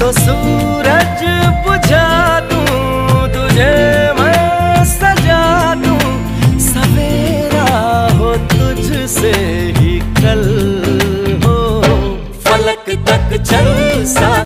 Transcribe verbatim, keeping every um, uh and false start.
तो सूरज बुझा दूं, तुझे मैं सजा दूं, सवेरा हो तुझसे।